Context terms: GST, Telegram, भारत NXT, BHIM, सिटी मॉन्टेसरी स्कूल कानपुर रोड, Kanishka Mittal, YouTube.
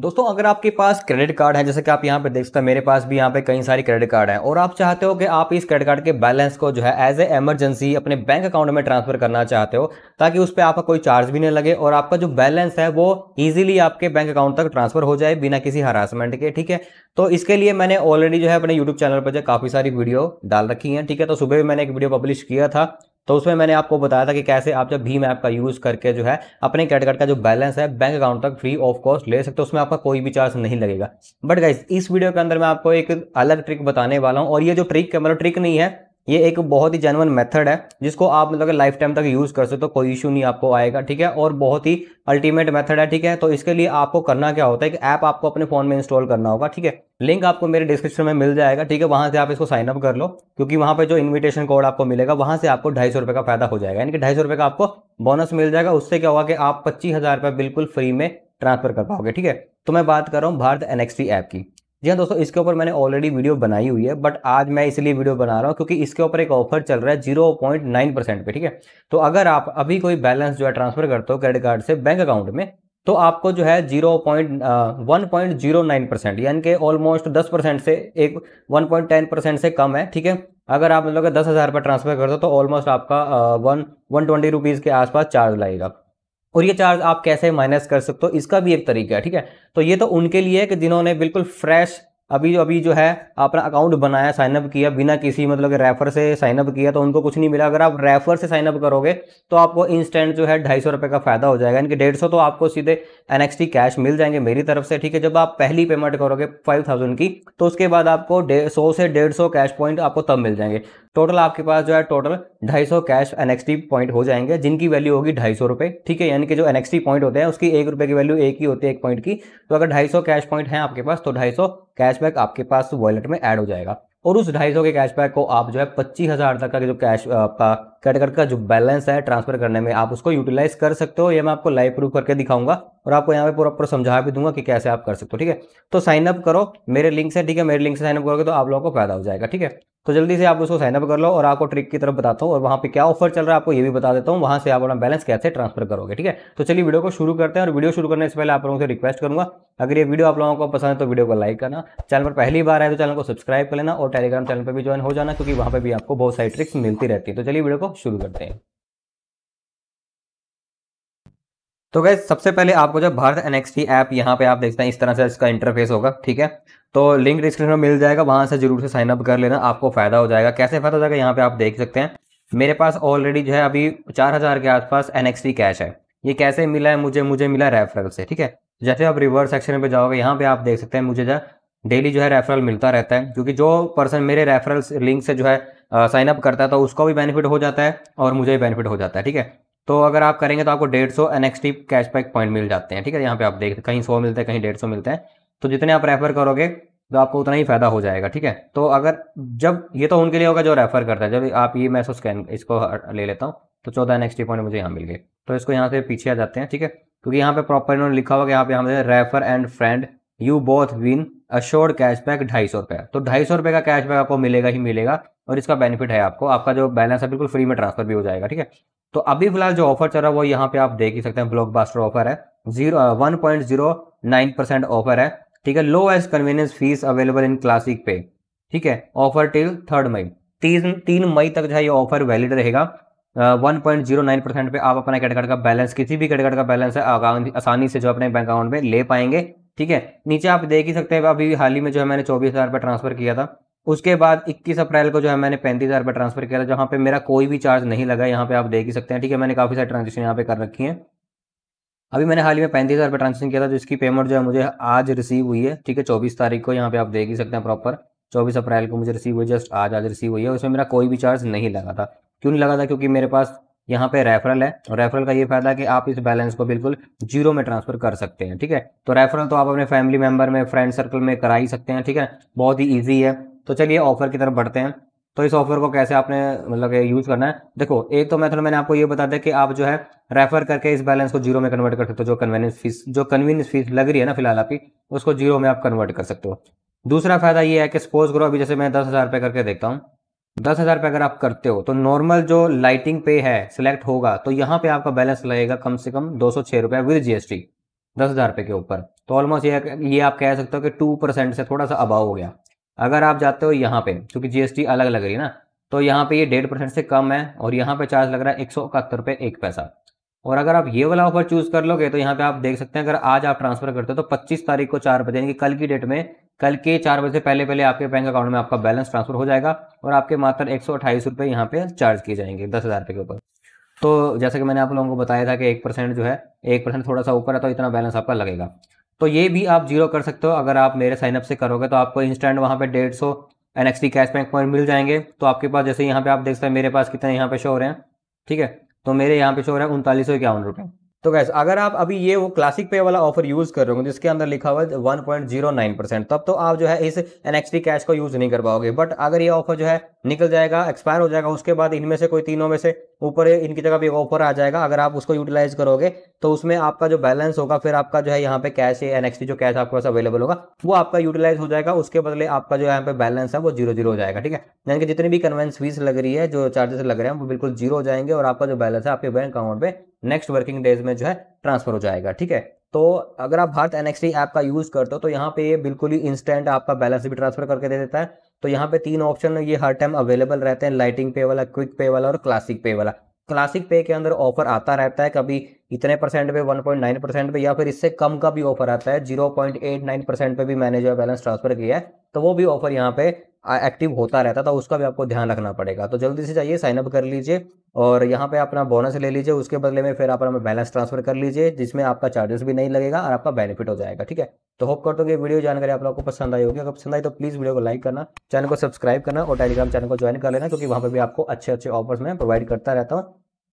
दोस्तों अगर आपके पास क्रेडिट कार्ड है, जैसे कि आप यहाँ पे देख सकते हैं मेरे पास भी यहाँ पे कई सारी क्रेडिट कार्ड हैं, और आप चाहते हो कि आप इस क्रेडिट कार्ड के बैलेंस को जो है एज ए एमरजेंसी अपने बैंक अकाउंट में ट्रांसफर करना चाहते हो ताकि उस पर आपका कोई चार्ज भी नहीं लगे और आपका जो बैलेंस है वो ईजिली आपके बैंक अकाउंट तक ट्रांसफर हो जाए बिना किसी हरासमेंट के, ठीक है। तो इसके लिए मैंने ऑलरेडी जो है अपने यूट्यूब चैनल पर जो काफ़ी सारी वीडियो डाल रखी है, ठीक है। तो सुबह भी मैंने एक वीडियो पब्लिश किया था, तो उसमें मैंने आपको बताया था कि कैसे आप जब भीम ऐप का यूज़ करके जो है अपने क्रेडिट कार्ड का जो बैलेंस है बैंक अकाउंट तक फ्री ऑफ कॉस्ट ले सकते हो, उसमें आपका कोई भी चार्ज नहीं लगेगा। बट गाइस इस वीडियो के अंदर मैं आपको एक अलग ट्रिक बताने वाला हूं, और ये जो ट्रिक है मतलब ट्रिक नहीं है, ये एक बहुत ही जेन्युइन मेथड है जिसको आप मतलब लाइफ टाइम तक यूज़ कर सकते हो, कोई इशू नहीं आपको आएगा, ठीक है। और बहुत ही अल्टीमेट मेथड है, ठीक है। तो इसके लिए आपको करना क्या होता है कि ऐप आपको अपने फ़ोन में इंस्टॉल करना होगा, ठीक है। लिंक आपको मेरे डिस्क्रिप्शन में मिल जाएगा, ठीक है। वहाँ से आप इसको साइन अप कर लो, क्योंकि वहाँ पे जो इन्विटेशन कोड आपको मिलेगा वहाँ से आपको 250 रुपये का फायदा हो जाएगा, यानी कि 250 रुपये का आपको बोनस मिल जाएगा। उससे क्या होगा कि आप 25,000 रुपये बिल्कुल फ्री में ट्रांसफर कर पाओगे, ठीक है। तो मैं बात कर रहा हूँ भारत NXT ऐप की। जी हाँ दोस्तों, इसके ऊपर मैंने ऑलरेडी वीडियो बनाई हुई है, बट आज मैं इसलिए वीडियो बना रहा हूँ क्योंकि इसके ऊपर एक ऑफर चल रहा है 0.9% पे, ठीक है। तो अगर आप अभी कोई बैलेंस जो है ट्रांसफर करते हो क्रेडिट कार्ड से बैंक अकाउंट में, तो आपको जो है 1.09% यानी कि ऑलमोस्ट 10% से 1.10% से कम है, ठीक है। अगर आप मतलब 10,000 रुपये ट्रांसफर करते हो तो ऑलमोस्ट आपका 120 रुपीज़ के आसपास चार्ज लगेगा। और ये चार्ज आप कैसे माइनस कर सकते हो इसका भी एक तरीका है, ठीक है। तो ये तो उनके लिए है कि जिन्होंने बिल्कुल फ्रेश अभी जो है अपना अकाउंट बनाया, साइनअप किया, बिना किसी मतलब रेफर से साइनअप किया, तो उनको कुछ नहीं मिला। अगर आप रेफर से साइनअप करोगे तो आपको इंस्टेंट जो है 250 रुपये का फायदा हो जाएगा, यानी कि 150 तो आपको सीधे NXT कैश मिल जाएंगे मेरी तरफ से, ठीक है। जब आप पहली पेमेंट करोगे 5000 की, तो उसके बाद आपको 100 से 150 कैश पॉइंट आपको तब मिल जाएंगे। टोटल आपके पास जो है टोटल 250 कैश NXT पॉइंट हो जाएंगे, जिनकी वैल्यू होगी 250 रुपये, ठीक है। यानी कि जो NXT पॉइंट होते हैं उसकी 1 रुपये की वैल्यू एक ही होती है, 1 पॉइंट की। तो अगर 250 कैश पॉइंट है आपके पास तो 250 कैशबैक आपके पास वॉलेट में ऐड हो जाएगा, और उस 250 के कैशबैक को आप जो है 25,000 तक का जो कैश आपका क्रेडिट कार्ड का जो बैलेंस है ट्रांसफर करने में आप उसको यूटिलाइज कर सकते हो। ये मैं आपको लाइव प्रूफ करके दिखाऊंगा और आपको यहाँ पे पूरा समझा भी दूंगा कि कैसे आप कर सकते हो, ठीक है। तो साइन अप करो मेरे लिंक से, ठीक है। मेरे लिंक से साइन अप करोगे तो आप लोगों को फायदा हो जाएगा, ठीक है। तो जल्दी से आप उसको साइन अप कर लो, और आपको ट्रिक की तरफ बताता हूँ और वहाँ पे क्या ऑफर चल रहा है आपको ये भी बता देता हूँ, वहाँ से आप अपना बैलेंस कैसे ट्रांसफर करोगे, ठीक है। तो चलिए वीडियो को शुरू करते हैं, और वीडियो शुरू करने से पहले आप लोगों से रिक्वेस्ट करूंगा अगर ये वीडियो आप लोगों को पसंद है तो वीडियो को लाइक करना, चैनल पर पहली बार आए तो चैनल को सब्सक्राइब कर लेना, और टेलीग्राम चैनल पर भी ज्वाइन हो जाना क्योंकि वहाँ पर भी आपको बहुत सारी ट्रिक्स मिलती रहती है। तो चलिए वीडियो को शुरू करते हैं। तो गाइस सबसे पहले आपको जब भारत NXT ऐप यहाँ पे आप देखते हैं इस तरह से इसका इंटरफेस होगा, ठीक है। तो लिंक डिस्क्रिप्शन में मिल जाएगा, वहाँ से जरूर से साइन अप कर लेना, आपको फायदा हो जाएगा। कैसे फायदा हो जाएगा यहाँ पे आप देख सकते हैं, मेरे पास ऑलरेडी जो है अभी 4000 के आसपास NXT कैश है। ये कैसे मिला है मुझे? मुझे मिला रेफरल से, ठीक है। जैसे आप रिवर्स सेक्शन पर जाओगे यहाँ पे आप देख सकते हैं मुझे जो डेली जो है रेफरल मिलता रहता है, क्योंकि जो पर्सन मेरे रेफरल लिंक से जो है साइन अप करता है तो उसको भी बेनिफिट हो जाता है और मुझे भी बेनिफिट हो जाता है, ठीक है। तो अगर आप करेंगे तो आपको 150 NXT कैशबैक पॉइंट मिल जाते हैं, ठीक है। यहाँ पे आप देखते कहीं 100 मिलते हैं, कहीं 150 मिलते हैं। तो जितने आप रेफर करोगे तो आपको उतना ही फायदा हो जाएगा, ठीक है। तो अगर जब ये तो उनके लिए होगा जो रेफर करता है, जब आप ये मैं स्कैन इसको ले लेता हूँ तो 14 NXT पॉइंट मुझे यहाँ मिल गए। तो इसको यहाँ से पीछे आ जाते हैं, ठीक है, क्योंकि यहाँ पे प्रॉपर इन्होंने लिखा होगा यहाँ पे हमें refer and friend you both win assured cashback 250 रुपये। तो 250 रुपये का कैशबैक आपको मिलेगा ही मिलेगा, और इसका बेनिफिट है आपको, आपका जो बैलेंस है बिल्कुल फ्री में ट्रांसफर भी हो जाएगा, ठीक है। तो अभी फिलहाल जो ऑफर चल रहा है वो यहाँ पे आप देख ही सकते हैं, ब्लॉकबस्टर ऑफर है, 1.09% ऑफर है, ठीक है। Lowest convenience fee available in classic pay, ठीक है। ऑफर टिल 3 मई, 3 मई तक जो है ये ऑफर वैलिड रहेगा। 1.09% पे आप अपना क्रेडिट कार्ड का बैलेंस, किसी भी क्रेडिट कार्ड का बैलेंस है आसानी से जो अपने बैंक अकाउंट में ले पाएंगे, ठीक है। नीचे आप देख ही सकते हैं अभी हाल ही में जो है मैंने 24,000 रुपये ट्रांसफर किया था, उसके बाद 21 अप्रैल को जो है मैंने 35,000 रुपये ट्रांसफर किया था, जहाँ पे मेरा कोई भी चार्ज नहीं लगा। यहाँ पे आप देख ही सकते हैं, ठीक है। मैंने काफ़ी सारी ट्रांजेक्शन यहाँ पे कर रखी हैं। अभी मैंने हाल ही में 35,000 रुपये ट्रांजेक्शन किया था, जिसकी पेमेंट जो है मुझे आज रिसीव हुई है, ठीक है। 24 तारीख को यहाँ पे आप देख ही सकते हैं प्रॉपर 24 अप्रैल को मुझे रिसीव हुई, जस्ट आज रिसीव हुई है। उसमें मेरा कोई भी चार्ज नहीं लगा था। क्यों नहीं लगा था? क्योंकि मेरे पास यहाँ पे रेफरल है, और रेफरल का ये फायदा है कि आप इस बैलेंस को बिल्कुल 0 में ट्रांसफर कर सकते हैं, ठीक है। तो रेफरल तो आप अपने फैमिली मेंबर में, फ्रेंड सर्कल में करा ही सकते हैं, ठीक है। बहुत ही ईजी है। तो चलिए ऑफर की तरफ बढ़ते हैं। तो इस ऑफर को कैसे आपने मतलब यूज़ करना है, देखो एक तो मेथड मैंने आपको ये बता दिया कि आप जो है रेफर करके इस बैलेंस को 0 में कन्वर्ट कर सकते हो। जो कन्वीनियंस फीस लग रही है ना फिलहाल आपकी, उसको 0 में आप कन्वर्ट कर सकते हो। दूसरा फायदा ये है कि सपोज करो अभी जैसे मैं 10,000 रुपये करके देखता हूँ, 10,000 रुपये अगर आप करते हो तो नॉर्मल जो लाइटिंग पे है सिलेक्ट होगा, तो यहाँ पे आपका बैलेंस लगेगा कम से कम 206 रुपये विद GST 10,000 रुपये के ऊपर। तो ऑलमोस्ट ये आप कह सकते हो कि 2% से थोड़ा सा अबाव हो गया। अगर आप जाते हो यहाँ पे, क्योंकि GST अलग लग रही है ना, तो यहाँ पे ये 1.5% से कम है और यहाँ पे चार्ज लग रहा है 171 रुपये 1 पैसा। और अगर आप ये वाला ऑफर चूज कर लोगे तो यहाँ पे आप देख सकते हैं अगर आज आप ट्रांसफर करते हो तो 25 तारीख को 4 बजे यानी कि कल की डेट में, कल के 4 बजे से पहले पहले आपके बैंक अकाउंट में आपका बैलेंस ट्रांसफर हो जाएगा और आपके मात्र 128 रुपये यहाँ पे चार्ज किए जाएंगे 10,000 रुपये के ऊपर। तो जैसे कि मैंने आप लोगों को बताया था कि 1% जो है 1% थोड़ा सा ऊपर है तो इतना बैलेंस आपका लगेगा। तो ये भी आप जीरो कर सकते हो। अगर आप मेरे साइनअप से करोगे तो आपको इंस्टेंट वहाँ पे 150 NXT कैशबैक पॉइंट मिल जाएंगे। तो आपके पास जैसे यहाँ पे आप देख सकते हैं मेरे पास कितने यहाँ पे शो हो रहे हैं, ठीक है, तो मेरे यहाँ पे शो हो रहा है 3951 रुपये। तो गैस अगर आप अभी ये वो क्लासिक पे वाला ऑफर यूज़ कर रहे हो जिसके अंदर लिखा हुआ है 1.09%, तब तो आप जो है इस NXT कैश को यूज़ नहीं कर पाओगे। बट अगर ये ऑफर जो है निकल जाएगा, एक्सपायर हो जाएगा, उसके बाद इनमें से कोई तीनों में से ऊपर इनकी जगह भी ऑफर आ जाएगा, अगर आप उसको यूटिलाइज करोगे तो उसमें आपका जो बैलेंस होगा फिर आपका जो है यहाँ पे कैश NXT जो कैश आपके पास अवेलेबल होगा वो आपका यूटिलाइज हो जाएगा। उसके बदले आपका जो यहाँ पे बैलेंस है वो 0-0 हो जाएगा, ठीक है, यानी कि जितनी भी कन्वेंस फीस लग रही है, जो चार्जेस लग रहे हैं वो बिल्कुल जीरो हो जाएंगे और आपका जो बैलेंस है आपके बैंक अकाउंट पे नेक्स्ट वर्किंग डेज में जो है ट्रांसफर हो जाएगा, ठीक है। तो अगर आप भारत NXT ऐप का यूज करते हो तो यहाँ पे ये बिल्कुल ही इंस्टेंट आपका बैलेंस भी ट्रांसफर करके दे देता है। तो यहाँ पे 3 ऑप्शन ये हर टाइम अवेलेबल रहते हैं, लाइटिंग पे वाला, क्विक पे वाला और क्लासिक पे वाला। क्लासिक पे के अंदर ऑफर आता रहता है, कभी इतने % पे 1.9% पे या फिर इससे कम का भी ऑफर आता है। 0.89% पे भी मैंने जो है बैलेंस ट्रांसफर किया है, तो वो भी ऑफर यहाँ पे एक्टिव होता रहता था, उसका भी आपको ध्यान रखना पड़ेगा। तो जल्दी से जाइए साइनअप कर लीजिए और यहाँ पे अपना बोनस ले लीजिए, उसके बदले में फिर आप अपना बैलेंस ट्रांसफर कर लीजिए जिसमें आपका चार्जेस भी नहीं लगेगा और आपका बेनिफिट हो जाएगा, ठीक है। तो होप करता हूँ कि वीडियो जानकारी आप लोगों को पसंद आई होगी। अगर पसंद आई तो प्लीज़ वीडियो को लाइक करना, चैनल को सब्सक्राइब करना और टेलीग्राम चैनल को ज्वाइन कर लेना, क्योंकि वहाँ पर भी आपको अच्छे अच्छे ऑफर्स मैं प्रोवाइड करता रहता हूँ।